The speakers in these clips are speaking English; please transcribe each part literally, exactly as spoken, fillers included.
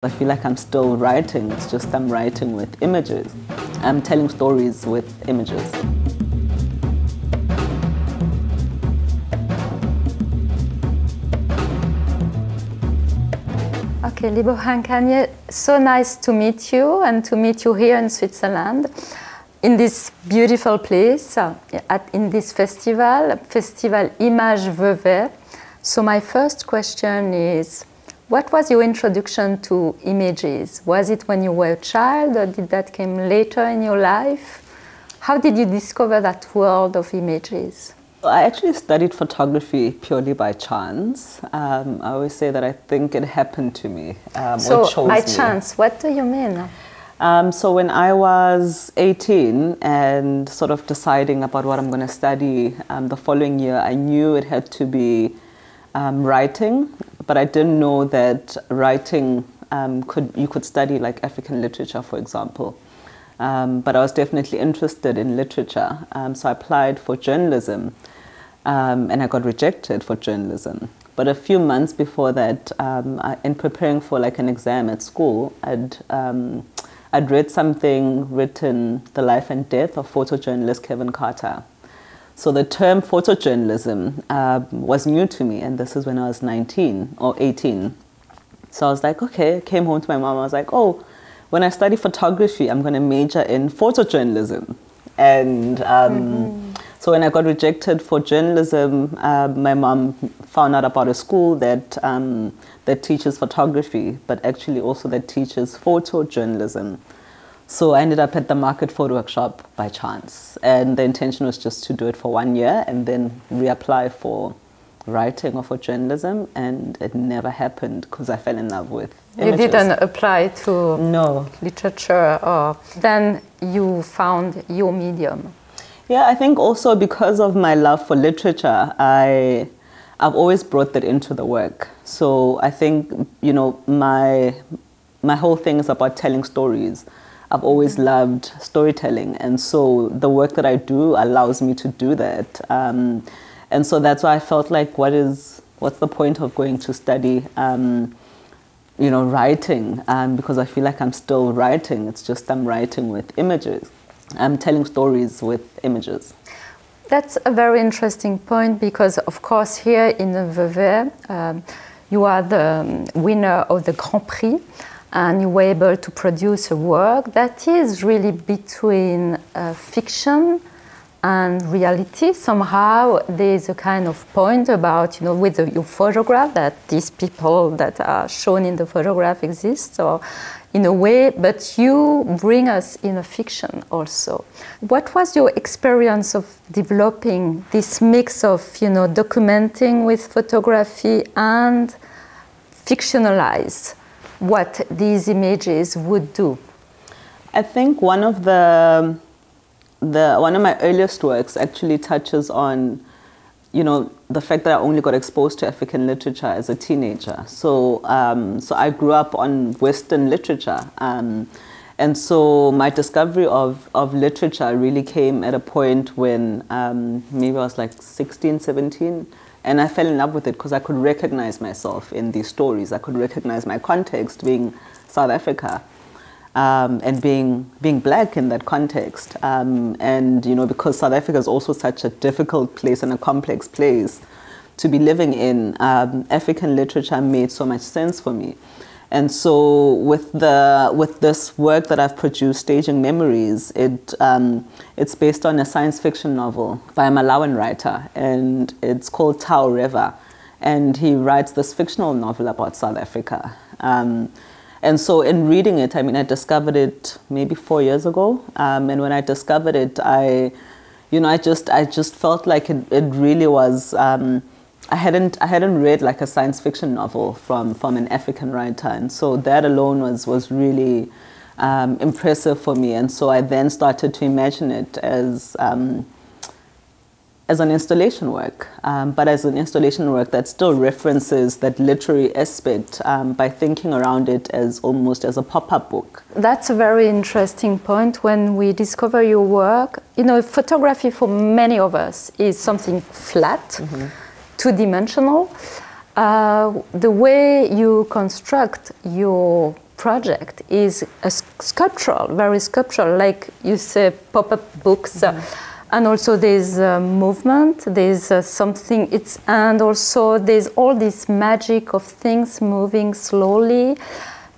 I feel like I'm still writing, it's just I'm writing with images. I'm telling stories with images. Okay, Lebohang Kganye, so nice to meet you and to meet you here in Switzerland, in this beautiful place, at, in this festival, Festival Images Vevey. So my first question is, what was your introduction to images? Was it when you were a child, or did that come later in your life? How did you discover that world of images? I actually studied photography purely by chance. Um, I always say that I think it happened to me. Um, so or chose by chance, me. What do you mean? Um, so when I was eighteen and sort of deciding about what I'm going to study um, the following year, I knew it had to be um, writing. But I didn't know that writing um, could you could study like African literature, for example. Um, but I was definitely interested in literature, um, so I applied for journalism, um, and I got rejected for journalism. But a few months before that, um, I, in preparing for like an exam at school, I'd um, I'd read something written The Life and Death of photojournalist Kevin Carter. So the term photojournalism uh, was new to me, and this is when I was nineteen or eighteen. So I was like, okay, I came home to my mom, I was like, oh, when I study photography, I'm gonna major in photojournalism. And um, mm-hmm. so when I got rejected for journalism, uh, my mom found out about a school that, um, that teaches photography, but actually also that teaches photojournalism. So I ended up at the Market Photo Workshop by chance, and the intention was just to do it for one year and then reapply for writing or for journalism, and it never happened because I fell in love with images. You didn't apply to no. literature, or then you found your medium. Yeah, I think also because of my love for literature, I, I've always brought that into the work. So I think, you know, my, my whole thing is about telling stories. I've always loved storytelling, and so the work that I do allows me to do that. Um, and so that's why I felt like, what is, what's the point of going to study, um, you know, writing? Um, because I feel like I'm still writing, it's just I'm writing with images. I'm telling stories with images. That's a very interesting point, because of course here in Vevey, um, you are the winner of the Grand Prix, and you were able to produce a work that is really between uh, fiction and reality. Somehow there is a kind of point about, you know, with the, your photograph, that these people that are shown in the photograph exist, or in a way, but you bring us in a fiction also. What was your experience of developing this mix of, you know, documenting with photography and fictionalized? What these images would do? I think one of the, the one of my earliest works actually touches on, you know, the fact that I only got exposed to African literature as a teenager. So, um, so I grew up on Western literature, um, and so my discovery of of literature really came at a point when um, maybe I was like sixteen, seventeen. And I fell in love with it because I could recognize myself in these stories. I could recognize my context being South Africa, um, and being being black in that context. Um, and you know, because South Africa is also such a difficult place and a complex place to be living in, um, African literature made so much sense for me. And so with the with this work that I've produced, Staging Memories, it um, it's based on a science fiction novel by a Malawian writer, and it's called Tau River, and he writes this fictional novel about South Africa. Um, and so in reading it, I mean, I discovered it maybe four years ago, um, and when I discovered it, I, you know, I just I just felt like it it really was. Um, I hadn't I hadn't read like a science fiction novel from from an African writer, and so that alone was was really um, impressive for me. And so I then started to imagine it as um, as an installation work, um, but as an installation work that still references that literary aspect, um, by thinking around it as almost as a pop-up book. That's a very interesting point when we discover your work. You know, photography for many of us is something flat. Mm-hmm. two-dimensional. Uh, the way you construct your project is a sculptural, very sculptural, like you say, pop-up books. Mm-hmm. And also there's uh, movement, there's uh, something, it's, and also there's all this magic of things moving slowly,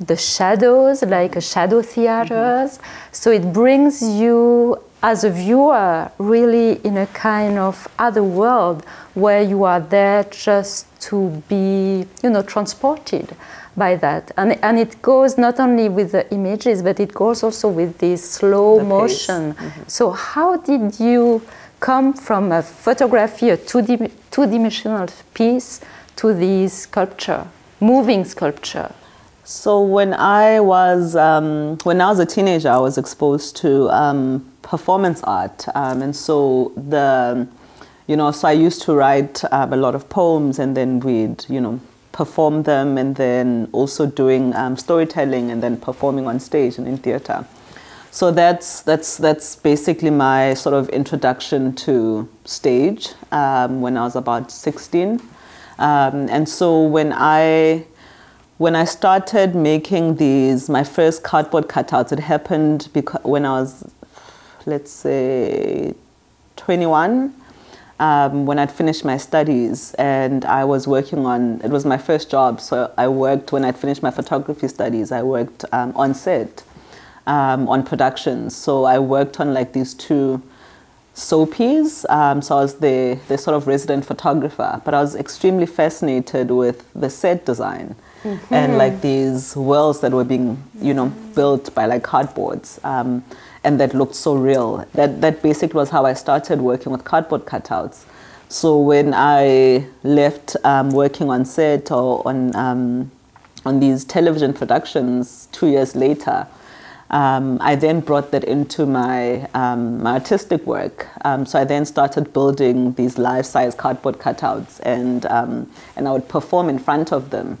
the shadows, like a shadow theaters. Mm-hmm. So it brings you, as a viewer, really in a kind of other world where you are there just to be, you know, transported by that. And, and it goes not only with the images, but it goes also with this slow the motion. Mm-hmm. So how did you come from a photography, a two-dim- two-dimensional piece, to this sculpture, moving sculpture? So when I was, um, when I was a teenager, I was exposed to um, performance art. Um, and so the, you know, so I used to write um, a lot of poems, and then we'd, you know, perform them, and then also doing um, storytelling, and then performing on stage and in theater. So that's that's that's basically my sort of introduction to stage um, when I was about sixteen, um, and so when I when I started making these my first cardboard cutouts, it happened because when I was, let's say, twenty-one. Um, when I'd finished my studies, and I was working on, it was my first job, so I worked, when I'd finished my photography studies, I worked um, on set, um, on productions. So I worked on like these two soapies, um, so I was the, the sort of resident photographer, but I was extremely fascinated with the set design, mm-hmm. and like these worlds that were being, you know, built by like cardboards. Um, and that looked so real. That, that basically was how I started working with cardboard cutouts. So when I left um, working on set or on, um, on these television productions two years later, um, I then brought that into my, um, my artistic work. Um, so I then started building these life-size cardboard cutouts, and, um, and I would perform in front of them.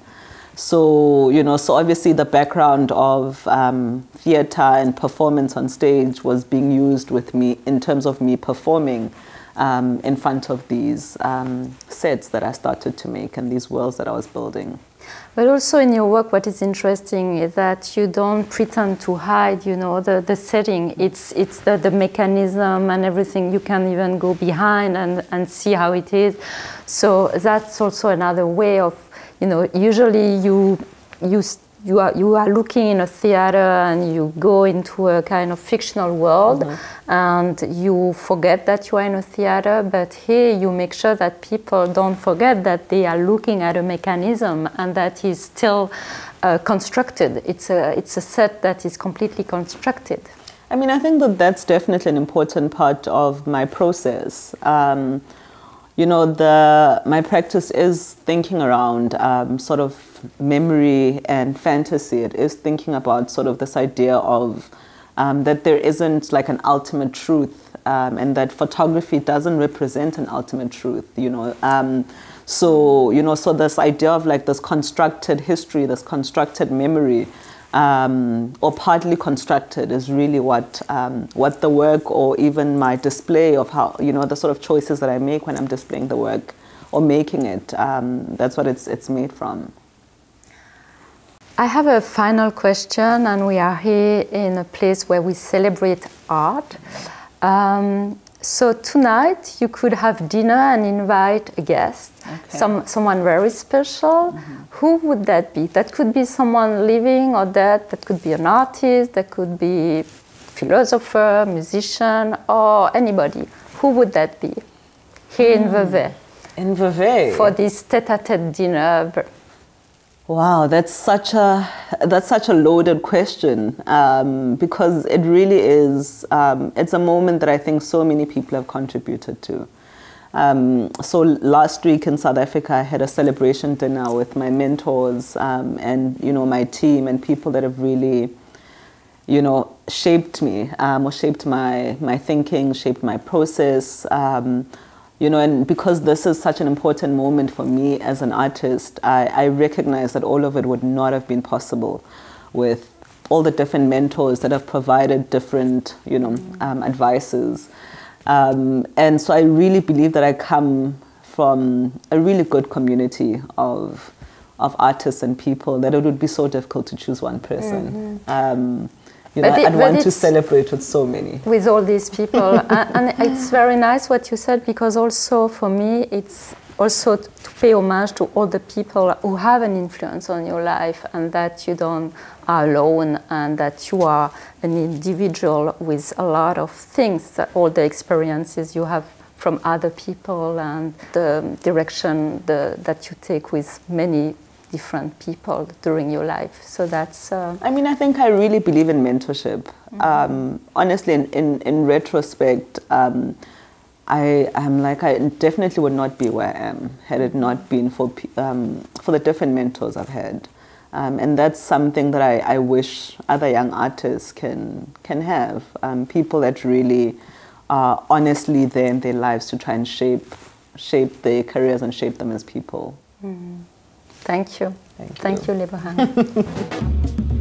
So, you know, so obviously the background of um, theater and performance on stage was being used with me in terms of me performing um, in front of these um, sets that I started to make and these worlds that I was building. But also in your work, what is interesting is that you don't pretend to hide, you know, the, the setting. It's, it's the, the mechanism and everything. You can even go behind and, and see how it is. So that's also another way of, you know, usually you, you, you, are, you are looking in a theater and you go into a kind of fictional world, mm-hmm. and you forget that you are in a theater, but here you make sure that people don't forget that they are looking at a mechanism and that is still uh, constructed. It's a, it's a set that is completely constructed. I mean, I think that that's definitely an important part of my process. Um, You know, the, my practice is thinking around um, sort of memory and fantasy. It is thinking about sort of this idea of um, that there isn't like an ultimate truth, um, and that photography doesn't represent an ultimate truth, you know. Um, so, you know, so this idea of like this constructed history, this constructed memory, um, or partly constructed, is really what um, what the work, or even my display of how, you know, the sort of choices that I make when I'm displaying the work or making it, um, that's what it's, it's made from. I have a final question, and we are here in a place where we celebrate art. Um, so tonight you could have dinner and invite a guest, okay. some, someone very special. Mm-hmm. Who would that be? That could be someone living or dead, that could be an artist, that could be philosopher, musician, or anybody. Who would that be? Here mm. in Vevey. In Vevey? For this tête-à-tête dinner. Wow, that's such a, that's such a loaded question, um, because it really is, um, it's a moment that I think so many people have contributed to. Um, so last week in South Africa, I had a celebration dinner with my mentors um, and, you know, my team and people that have really, you know, shaped me, um, or shaped my, my thinking, shaped my process, um, you know, and because this is such an important moment for me as an artist, I, I recognize that all of it would not have been possible with all the different mentors that have provided different, you know, um, advices. Um, and so I really believe that I come from a really good community of, of artists and people that it would be so difficult to choose one person. Mm-hmm. um, you but know, it, I'd want to celebrate with so many. With all these people. And, and it's very nice what you said, because also for me, it's also to pay homage to all the people who have an influence on your life, and that you don't are alone, and that you are an individual with a lot of things, all the experiences you have from other people and the direction the, that you take with many different people during your life. So that's... Uh, I mean, I think I really believe in mentorship. Mm-hmm. um, honestly, in, in, in retrospect, um, I am like, I definitely would not be where I am had it not been for um, for the different mentors I've had, um, and that's something that I, I wish other young artists can can have, um, people that really are honestly there in their lives to try and shape shape their careers and shape them as people. Mm. Thank you, thank you, thank you, Lebohang.